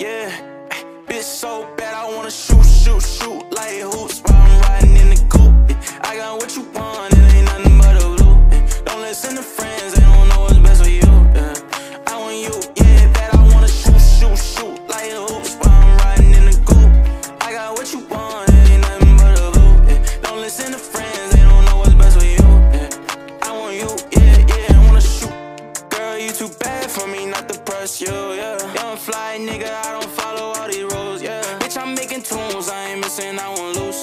Yeah, bitch so bad I wanna shoot, shoot, shoot like hoops while I'm riding in the coupe. I got what you want, it ain't nothing but a blue. Don't listen to friends, they don't know what's best for you. I want you, yeah, bad I wanna shoot, shoot, shoot like hoops while I'm riding in the coupe. I got what you want, it ain't nothing but a blue. Don't listen to friends, they don't know what's best for you. I want you, yeah, yeah, I wanna shoot. Girl, you too bad for me not to press you, yeah. Young fly nigga, I don't follow all these rules, yeah. Bitch, I'm making tunes, I ain't missing, I won't lose.